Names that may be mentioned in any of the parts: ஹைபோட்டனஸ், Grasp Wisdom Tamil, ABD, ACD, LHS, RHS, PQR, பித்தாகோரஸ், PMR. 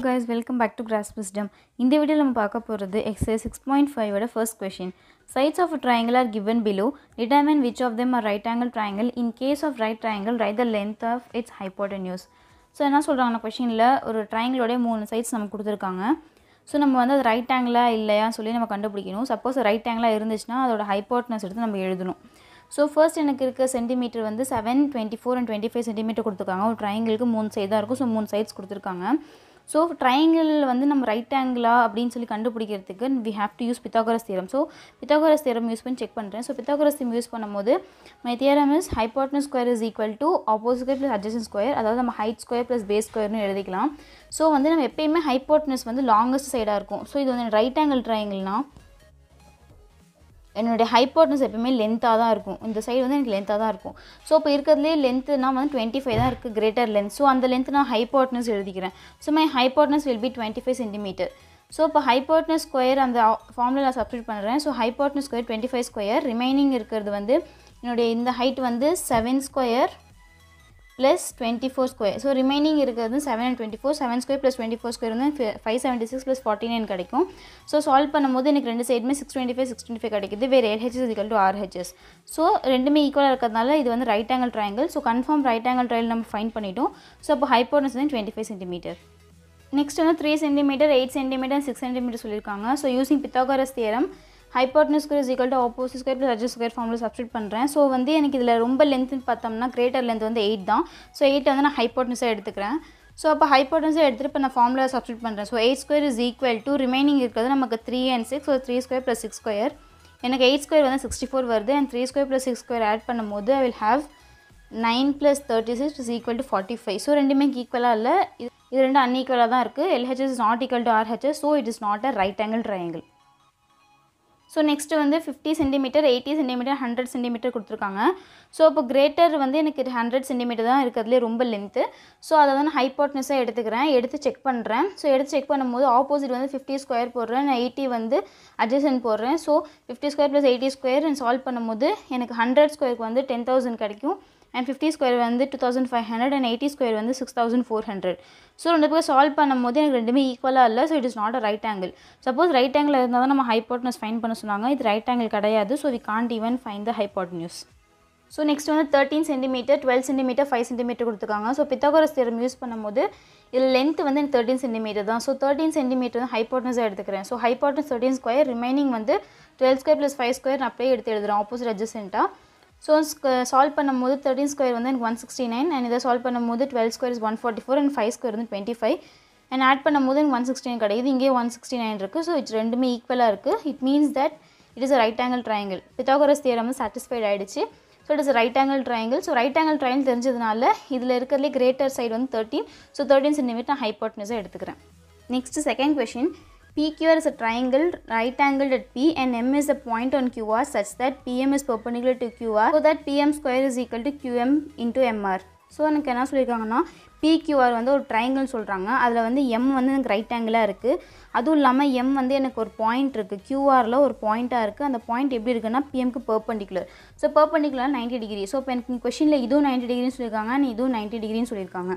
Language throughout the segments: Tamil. Hello guys, welcome back to Grasp Wisdom. In this video, we will talk exercise 6.5 first question. Sides of a triangle are given below. Determine which of them are right angle triangle. In case of right triangle, write the length of its hypotenuse. So, I am telling you question la or triangle oda 3 sides namak kuduthirukanga. So, namu vandha right angle ah illaya solli namu kandupidikano. Suppose right angle ah irundichna adoda hypotenuse eduthu namu ezhudano. So first எனக்கு இருக்க சென்டிமீட்டர் வந்து 7, 24 and 25 சென்டிமீட்டர் கொடுத்துருக்காங்க. ஒரு ட்ரையாங்கிளுக்கு 3 சைடு தான் இருக்கும். ஸோ 3 சைட்ஸ் கொடுத்துருக்காங்க. ஸோ ட்ரையாங்கிள் வந்து நம்ம ரைட் ஆங்கிளா அப்படின்னு சொல்லி கண்டுபிடிக்கிறதுக்கு we have to use பித்தாகோரஸ் theorem. So பித்தாகோரஸ் theorem use பண்ணி செக் பண்ணுறேன். ஸோ பித்தாகோரஸ் தியரம் யூஸ் பண்ணும்போது my theorem is ஹைபோட்டனஸ் square is equal to opposite square plus adjacent square. அதாவது நம்ம ஹைட் ஸ்கொயர் ப்ளஸ் பேஸ் ஸ்கொயர்னு எழுதிக்கலாம். ஸோ வந்து நம்ம எப்பயுமே ஹைபோட்டனஸ் வந்து லாங்கஸ்ட் சைடாக இருக்கும். ஸோ இது வந்து ரைட் ஆங்கிள் ட்ரையாங்கிள்னா என்னோட ஹைபோட்டனஸ் எப்பவுமே லென்த்தாக தான் இருக்கும். இந்த சைடு வந்து எனக்கு லென்த்தாக தான் இருக்கும். ஸோ இப்போ இருக்கிறதுலே லென்த்னா வந்து 25 தான் இருக்குது, கிரேட்டர் லென்த். ஸோ அந்த லென்த் நான் ஹைபோட்டனஸ் எழுதிக்கிறேன். So my ஹைபோட்டனஸ் will be 25 centimetre. So இப்போ ஹைபோட்டனஸ் ஸ்கொயர் அந்த ஃபார்மில் நான் சப்ஸ்டிட் பண்ணுறேன். So ஹைபோட்டனஸ் square 25 square, remaining இருக்கிறது வந்து என்னுடைய இந்த ஹைட் வந்து 7 square plus 24 square. So remaining இருக்கிறது 7 and 24, 7 ஸ்கொயர் ப்ளஸ் 24 ஸ்கொயர் வந்து 576 ப்ளஸ் 49 கிடைக்கும். ஸோ சால்வ் பண்ணும்போது எனக்கு ரெண்டு சைடுமே 625 கிடைக்குது. வேறு LHS = RHS. ஸோ ரெண்டுமே ஈக்குவலாக இருக்கிறதுனால இது வந்து right angle triangle. So confirm right angle triangle நம்ம ஃபைண்ட் பண்ணிட்டோம். ஸோ அப்போ ஹைபோட்டனஸ் வந்து 25 சென்டிமீட்டர். நெக்ஸ்ட் வந்து 3 சென்டிமீட்டர், 8 சென்டிமீட்டர், 6 சென்டிமீட்டர் சொல்லியிருக்காங்க. So using பித்தாகோரஸ் theorem ஹைபோட்டனஸ் square is equal to opposite square plus adjacent square ஃபார்மில் சப்ஸ்டிட் பண்ணுறேன். ஸோ வந்து எனக்கு இதில் ரொம்ப லென்த்னு பார்த்தோம்னா கிரேட்டர் லென்த் வந்து 8 தான். ஸோ 8 வந்து நான் ஹைபோட்டனஸாக எடுத்துக்கிறேன். ஸோ அப்போ ஹைபோட்டனஸாக எடுத்துகிட்டு இப்போ நான் ஃபார்மில் சப்ஸ்டிட் பண்ணுறேன். So 8 square is equal to remaining இருக்கிறது நமக்கு 3 and 6. So 3 square plus 6 square. எனக்கு 8 ஸ்கொயர் வந்து 64 வருது. And 3 square plus 6 square add பண்ணும்போது I will have 9 + 36 is equal to 45. So ரெண்டுமே ஈக்குவலாக இல்லை, இது ரெண்டும் அன்ஈக்குவலாக தான் இருக்குது. LHS is not equal to RHS. So it is not a right angle triangle. So next வந்து 50 சென்டிமீட்டர், 80 சென்டிமீட்டர், 100 சென்டிமீட்டர் கொடுத்துருக்காங்க. ஸோ இப்போ கிரேட்டர் வந்து எனக்கு 100 சென்டிமீட்டர் தான் இருக்கிறதுலே ரொம்ப லென்த்து. ஸோ அதை வந்து ஹைபோட்டனஸாக எடுத்துக்கிறேன், எடுத்து செக் பண்ணுறேன். ஸோ எடுத்து செக் பண்ணும்போது ஆப்போசிட் வந்து 50 ஸ்கொயர் போடுறேன், நான் 80 வந்து அட்ஜசன்ட் போடுறேன். So 50 square plus 80 square solve பண்ணும்போது எனக்கு 100 ஸ்கொயருக்கு வந்து 10,000 கிடைக்கும். அண்ட் 50 ஸ்கொயர் வந்து 2500. அண்ட் 80 ஸ்கொயர் வந்து 6400. ஸோ ரெண்டு பேரும் சால்வ் பண்ணும்போது எனக்கு ரெண்டுமே ஈக்குவலாக இல்லை. So it is not a right angle. Suppose right angle இருந்தால் தான் நம்ம ஹைபோட்டனஸ் ஃபைண்ட் பண்ண சொன்னாங்க. இது ரைட் ஆங்கிள் கிடையாது. So we can't even find the ஹைபோட்டனஸ். So next வந்து 13 சென்டிமீட்டர், 12 சென்டிமீட்டர், 5 சென்டிமீட்டர் கொடுத்துருக்காங்க. ஸோ பித்தாகோரஸ் தியரம் யூஸ் பண்ணும்போது இதில் லென்த் வந்து எனக்கு 13 சென்டிமீட்டர் தான். ஸோ 13 சென்டிமீட்டர் வந்து ஹைபோட்டனஸாக எடுத்துக்கிறேன். ஸோ ஹைபோட்டனஸ் 13 ஸ்கொயர், ரிமைனிங் வந்து 12 ஸ்கொயர் ப்ளஸ் 5 ஸ்கொயர் நான் அப்படியே எடுத்து எழுதுகிறேன் ஆப்போசிட் அட்ஜசென்ட்டாக. ஸோ சால்வ் பண்ணும்போது 13 ஸ்கொயர் வந்து எனக்கு 169. அண்ட் இதை சால்வ் பண்ணும்போது 12 ஸ்கொயர் இஸ் 144. அண்ட் 5 ஸ்கொயர் வந்து 25. அண்ட் ஆட் பண்ணும்போது எனக்கு 169 கிடையாது. இங்கே 169 இருக்குது. ஸோ இட்ஸ் ரெண்டுமே ஈக்குவலாக இருக்குது. It means that it is a right angle triangle. பித்தாகோரஸ் theorem satisfied ஆகிடுச்சு. So it is right angle triangle. So right angle triangle தெரிஞ்சதுனால இதில் இருக்கிறதுலே கிரேட்டர் சைடு வந்து 13. ஸோ 13 சென்டிமீட்டர் நான் ஹைபோட்டனஸாக எடுத்துக்கிறேன். Next second question. PQR is a triangle right angled at P and M is a point on QR such that PM is perpendicular to QR, so that PM² is equal to QM into MR. So எனக்கு என்ன சொல்லியிருக்காங்கன்னா PQR வந்து ஒரு ட்ரையாங்கிள்னு சொல்கிறாங்க. அதில் வந்து M வந்து எனக்கு ரைட் ஆங்கிளாக இருக்குது. அதுவும் இல்லாமல் M வந்து எனக்கு ஒரு பாயிண்ட் இருக்குது, QRல ஒரு பாயிண்ட்டாக இருக்குது. அந்த பாயிண்ட் எப்படி இருக்குன்னா PMக்கு perpendicular. So perpendicular 90 degree. So இப்போ எனக்கு கொஷனில் இதுவும் 90 டிகிரின்னு சொல்லியிருக்காங்க, நீ இதுவும் 90 டிகிரின்னு சொல்லியிருக்காங்க.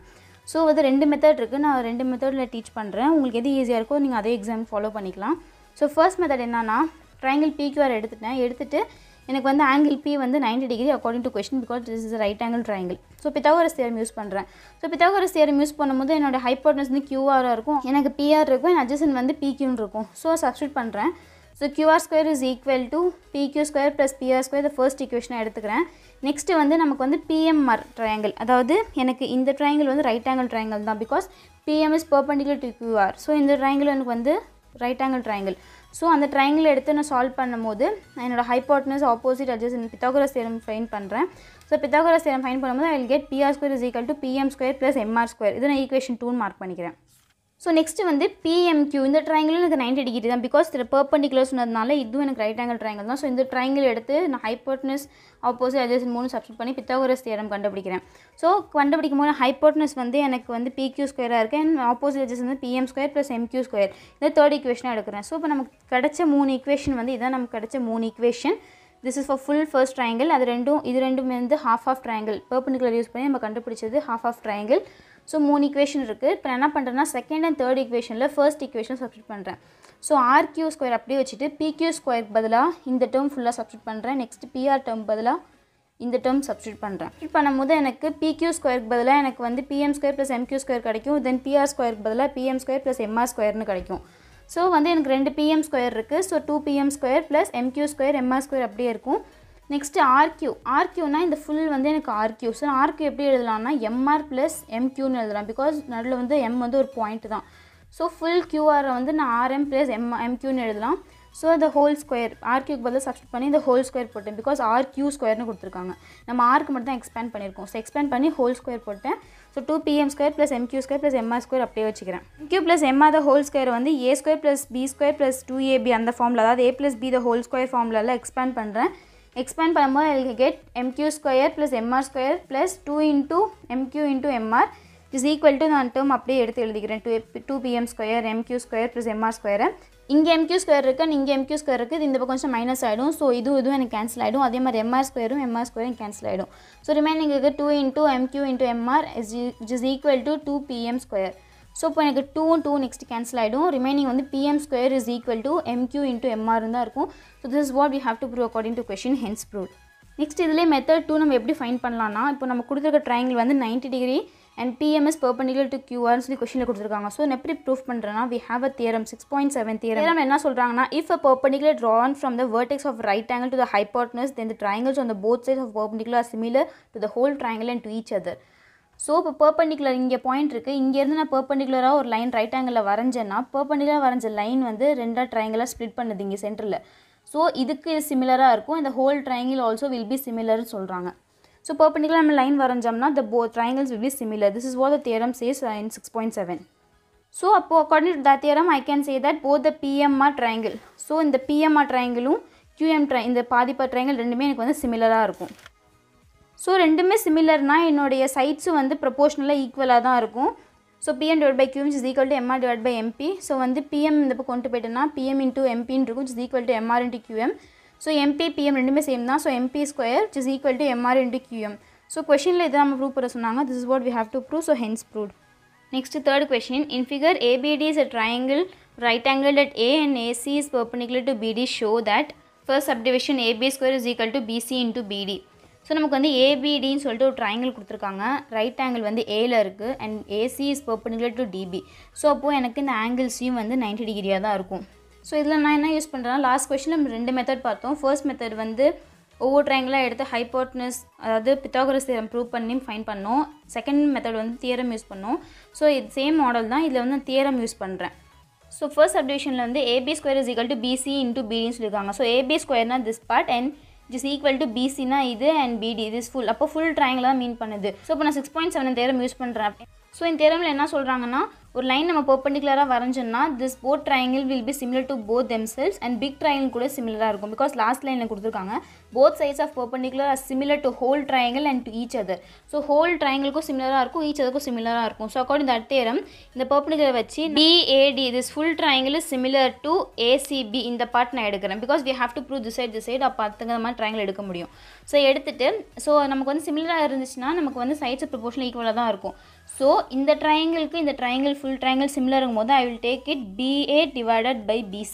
ஸோ வந்து ரெண்டு மெத்தட் இருக்குது. நான் ரெண்டு மெத்தடில் டீச் பண்ணுறேன். உங்களுக்கு எது ஈஸியாக இருக்கோ நீங்கள் அதே எக்ஸாம் ஃபாலோ பண்ணிக்கலாம். ஸோ ஃபர்ஸ்ட் மெத்தட் என்னன்னா ட்ரையாங்கிள் PQR எடுத்துட்டேன். எடுத்துகிட்டு எனக்கு வந்து ஆங்கிள் P வந்து 90 degree according to question, because this is right angle triangle. So பித்தாகோரஸ் theorem use பண்ணுறேன். ஸோ பித்தாகோரஸ் தியரம் யூஸ் பண்ணும்போது என்னோட ஹைபோட்டனஸ் வந்து QRஆக இருக்கும், எனக்கு PR இருக்கும், என் அட்ஜசன்ட் வந்து PQன்னு இருக்கும். ஸோ சப்ஸ்டிட் பண்ணுறேன். So QR² is equal to PQ² plus PR². இந்த ஃபர்ஸ்ட் ஈக்குவேஷனாக எடுத்துக்கிறேன். நெக்ஸ்ட்டு வந்து நமக்கு வந்து PMR ட்ரையாங்கிள், அதாவது எனக்கு இந்த ட்ரையாங்கிள் வந்து ரைட் ஆங்கிள் ட்ரையாங்கிள் தான், because PM is perpendicular to QR. So இந்த ட்ரையாங்கிள் எனக்கு வந்து ரைட் ஆங்கிள் ட்ரையாங்கிள். ஸோ அந்த ட்ரையாங்கிள் எடுத்து நான் சால்வ் பண்ணும்போது என்னோடய ஹைபோட்டனஸ் opposite adjacent பித்தாகோரஸ் theorem find பண்ணுறேன். ஸோ பித்தாகோரஸ் தியரம் ஃபைண்ட் பண்ணும்போது I will get PR² is equal to PM² plus MR². இதை நான் ஈக்குவேஷன் 2ன்னு மார்க் பண்ணிக்கிறேன். ஸோ நெக்ஸ்ட்டு வந்து PMQ. இந்த ட்ரையாங்கிள் எனக்கு 90 டிகிரி தான், பிகாஸ் இதில் பெர்பெண்டிகுலர் சொன்னதுனால இதுவும் எனக்கு ரைட் ஆங்கிள் ட்ரையாங்கிள் தான். ஸோ இந்த ட்ரையாங்கிள் எடுத்து நான் ஹைபோட்டனஸ் ஆப்போசிட் அட்ஜசன்ட் 3 சப்ஸ்டிட் பண்ணி பித்தாகோரஸ் தியரம் கண்டுபிடிக்கிறேன். ஸோ கண்டுபிடிக்கும் போது ஹைபோட்டனஸ் வந்து எனக்கு வந்து PQ² இருக்குது. அண்ட் ஆப்போசிட் அட்ஜசன்ட் வந்து PM² ப்ளஸ் MQ². இந்த தேர்ட் ஈக்குவேஷனாக எடுக்கிறேன். ஸோ இப்போ நமக்கு கிடைச்ச 3 ஈக்குவேஷன் வந்து இதான் நமக்கு கிடைச்ச 3 equation. This is for full first triangle. அது ரெண்டும் இது ரெண்டும் வந்து half half triangle. Perpendicular use பண்ணி நம்ம கண்டுபிடிச்சது half half triangle. So 3 equation இருக்கு. இப்போ நான் என்ன பண்றேன்னா செகண்ட் அண்ட் தேர்ட் equationல first equation சப்ஸ்டிட் பண்றேன். So RQ2 அப்படியே வச்சிட்டு PQ2 பதிலா இந்த டேர்ம் ஃபுல்லா சப்ஸ்டிட் பண்றேன். நெக்ஸ்ட் PR டேர்ம் பதிலா இந்த டேர்ம் சப்ஸ்டிட் பண்றேன். சப்ஸ்டிட் பண்ணும்போது எனக்கு PQ2 க்கு பதிலா எனக்கு வந்து PM2 + MQ2 கிடைக்கும். Then PR2 க்கு பதிலா PM2 + MR2 னு கிடைக்கும். So வந்து எனக்கு 2 PM2 இருக்கு. So 2 PM2 + MQ2 MR2 அப்படியே இருக்கும். Next RQ னா இந்த full வந்து எனக்கு RQ. So RQ எப்படி எழுதலாம்னா MR + MQ னு எழுதலாம். Because நடுல வந்து M வந்து ஒரு பாயிண்ட் தான். So full QR வந்து நான் RM + MQ னு எழுதலாம். So the whole square RQ க்கு பதிலா சப்ஸ்டிட் பண்ணி the whole square போட்டேன். Because RQ2 னு கொடுத்திருக்காங்க. நம்ம R க்கு மட்டும் தான் எக்ஸ்பேண்ட் பண்ணிருக்கோம். So expand பண்ணி whole square போட்டேன். So 2 PM2 + MQ2 + MR2 அப்படியே வச்சிக்கிறேன். MQ + MR the whole square வந்து A2 + B2 + 2AB அந்த ஃபார்முலா அதாவது A + B the whole square ஃபார்முலால எக்ஸ்பேண்ட் பண்றேன். Expand பண்ணும்போது I will get MQ2 + MR2 + 2 * MQ * MR is equal to நான் டேர்ம் அப்படியே எடுத்து எழுதிக்கிறேன். 2 PM2 MQ2 + MR2. இங்க MQ2 இருக்கு, இங்க MQ2 இருக்கு. இது இந்த பக்கம் கொஞ்சம் மைனஸ் ஆயிடும். சோ இதுவும் எனக்கு கேன்சல் ஆயிடும். அதே மாதிரி MR2 உம் MR2 உம் கேன்சல் ஆயிடும். சோ ரிமைனிங் இருக்கு 2 * MQ * MR is equal to 2 PM2. So இப்போ எனக்கு 2 2 நெக்ஸ்ட் கேன்சல் ஆயிடும். ரிமைனிங் வந்து PM2 is equal to MQ into MR தான் இருக்கும். So this is what we have to prove according to question, hence proved. Next இதிலே மெத்தட் 2 நம்ம எப்படி ஃபைண்ட் பண்ணலாம்னா இப்போ நம்ம கொடுத்திருக்க triangle வந்து 90 degree and PM is perpendicular to QR னு சொல்லி क्वेश्चनல கொடுத்திருக்காங்க. சோ நான் எப்படி ப்ரூஃப் பண்றேன்னா we have a theorem 6.7 theorem. Theorem என்ன சொல்றாங்கன்னா if a perpendicular drawn from the vertex of right angle to the hypotenuse then the triangles on the both sides of perpendicular are similar to the whole triangle and to each other. So இப்போ perpendicular இங்கே பாயிண்ட் இருக்குது. இங்கேருந்து நான் perpendicular-ஆ ஒரு லைன் ரைட் ஆங்கிளில் வரைஞ்சேன்னா perpendicular வரைஞ்ச லைன் வந்து ரெண்டாக ட்ரையாங்கிளாக ஸ்ப்ளிட் பண்ணுது இங்கே சென்டரில். ஸோ இதுக்கு இது சிமிலராக இருக்கும். இந்த whole triangle also will be சிமிலர்னு சொல்கிறாங்க. ஸோ perpendicular நம்ம லைன் வரைஞ்சோம்னா the both triangles will be similar. This is what the theorem says in 6.7. So அப்போ according to that theorem I can say that both the PMR triangle. So இந்த PMR triangle-உம் இந்த பாதிப்பர் ட்ரையாங்கிள் ரெண்டுமே எனக்கு வந்து சிமிலராக இருக்கும். So ரெண்டுமே சிமிலர்னா என்னோட சைட்ஸ் வந்து proportionally ஈக்குவலாக தான் இருக்கும். So PM/QM is equal to MR/MP. So வந்து PM இந்த பக்கம் கொண்டு போய்ட்டேன்னா PM into MP இருக்கும் is equal to MR into QM. So MP PM ரெண்டுமே சேம் தான். So MP2 is equal to MR into QM. So questionல இதை நம்ம ப்ரூவ் பண்ண சொன்னாங்க. This is what we have to prove. So hence proved. Next third question. In figure ABD is a triangle right angled at A and AC is perpendicular to BD. Show that first subdivision AB2 is equal to BC into BD. So நமக்கு வந்து ABD ன்னு சொல்லிட்டு ஒரு ட்ரையாங்கிள் கொடுத்திருக்காங்க. ரைட் ஆங்கிள் வந்து A ல இருக்கு and AC is perpendicular to DB. So அப்போ எனக்கு இந்த ஆங்கிள்ஸையும் வந்து 90 டிகிரியா தான் இருக்கும். So இதுல நான் என்ன யூஸ் பண்றேன்னா லாஸ்ட் क्वेश्चनல நம்ம ரெண்டு மெத்தட் பார்த்தோம். ஃபர்ஸ்ட் மெத்தட் வந்து ஒவ்வொரு ட்ரையாங்கிளா எடுத்து ஹைபோடெனஸ் அதாவது பித்தாகோரஸ் தியரம் ப்ரூவ் பண்ணி ஃபைண்ட் பண்ணோம். செகண்ட் மெத்தட் வந்து தியரம் யூஸ் பண்ணோம். So இது சேம் மாடல் தான். இதுல வந்து தியரம் யூஸ் பண்றேன். So first subdivisionல வந்து AB2 is equal to BC into BD ன்னு சொல்லிருக்காங்க. So AB2 னா this part and is equal to BC னா இது and BD this full. அப்போ full triangle ஆ மீன் பண்ணுது. சோ இப்போ நான் 6.7 தேரம் யூஸ் பண்றேன். சோ இந்த தேரம்ல என்ன சொல்றாங்கன்னா ஒரு லைன் நம்ம perpendicular-ஆ வரைஞ்சோம்னா this both triangle will be similar to both themselves and big triangle கூட similar-ஆ இருக்கும். Because last line-ல கொடுத்திருக்காங்க both sides of perpendicular are similar to whole triangle and to each other. So whole triangle க்கு similar-ஆ இருக்கும், each other க்கு similar-ஆ இருக்கும். So according to that theorem இந்த perpendicular வச்சி BAD this full triangle is similar to ACB இந்த part நான் எடுக்கிறேன். Because we have to prove this side அப்பங்க நம்ம triangle எடுக்க முடியும். So எடுத்துட்டு so நமக்கு வந்து similar-ஆ இருந்துச்சுனா நமக்கு வந்து sides proportion equal-ஆ தான் இருக்கும். So இந்த triangle க்கு இந்த triangle full triangle similar இருக்கும்போது I will take it BA divided by BC.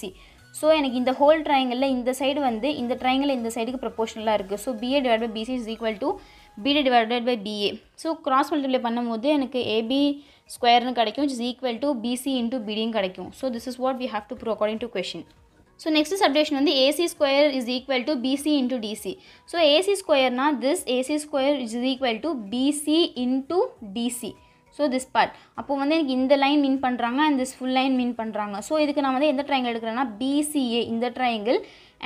So எனக்கு இந்த whole triangle ல இந்த சைடு வந்து இந்த triangle இந்த சைடுக்கு proportional-ஆ இருக்கு. So BA divided by BC is equal to BD divided by BA. So cross multiply பண்ணும்போது எனக்கு AB2 னு கிடைக்கும் is equal to BC into BD னு கிடைக்கும். So this is what we have to prove according to question. So next subdivision வந்து AC2 is equal to BC into DC. So AC2 னா this AC2 is equal to BC into DC. So this part அப்போ வந்து எனக்கு இந்த லைன் மீன் பண்றாங்க and this full line மீன் பண்றாங்க. So இதுக்கு நான் வந்து எந்த ட்ரையாங்கிள் எடுக்கறேன்னா BCA இந்த ட்ரையாங்கிள்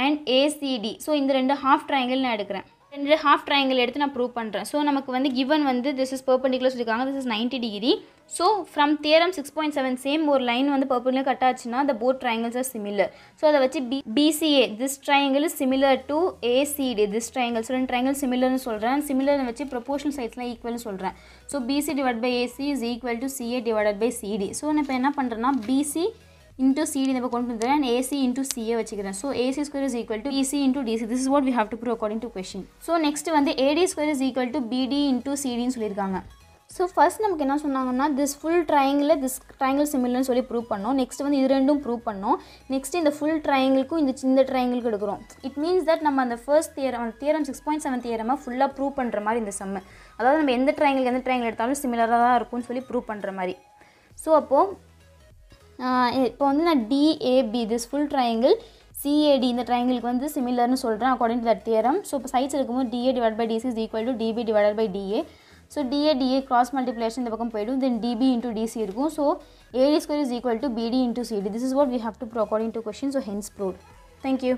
and ACD. So இந்த ரெண்டு half triangle நான் எடுக்கறேன். ரெண்டு half triangle எடுத்து நான் ப்ரூவ் பண்றேன். So நமக்கு வந்து given வந்து this is perpendicular சொல்லிருக்காங்க. This is 90 degree. So from theorem 6.7 same ஒரு லைன் வந்து perpendicular கட் ஆச்சுனா the both triangles are similar. So அத வச்சு BCA this triangle is similar to ACD this triangle. So ரெண்டு triangle similar னு சொல்றேன். Similar னு வச்சு proportional sidesலாம் equal னு சொல்றேன். So BC divided by AC is equal to CA divided by CD. So நான் இப்ப என்ன பண்றேன்னா BC into CD neba kondu vandra and AC into CA vechikiren. So AC square is equal to EC into DC. This is what we have to prove according to question. So next vandu AD square is equal to BD into CD nu sollirukanga. So first namakku enna sonnanga this full triangle this triangle similar nu solli prove pannom. Next vandu idu rendum prove pannom. Next inda full triangle ku inda chinna triangle ku edukrom. It means that nama and the first theorem 6.7 theorem full prove pandra mari inda sum adha nama endha triangle eduthalum similar ah da irukum solli prove pandra mari. So appo இப்போ வந்து நான் DAB this full triangle CAD இந்த ட்ரையாங்கிளுக்கு வந்து சிமிலர்னு சொல்கிறேன் according to that theorem. So இப்போ சைட்ஸ் இருக்கும்போது DA divide by DC is equal to DB divide by DA. So DA DA cross multiplication இந்த பக்கம் போய்டும் தென் டிபி இன்டூ டிசி இருக்கும். So AD square is equal to BD into CD. This is what we have to prove according to question. So hence proved. Thank you.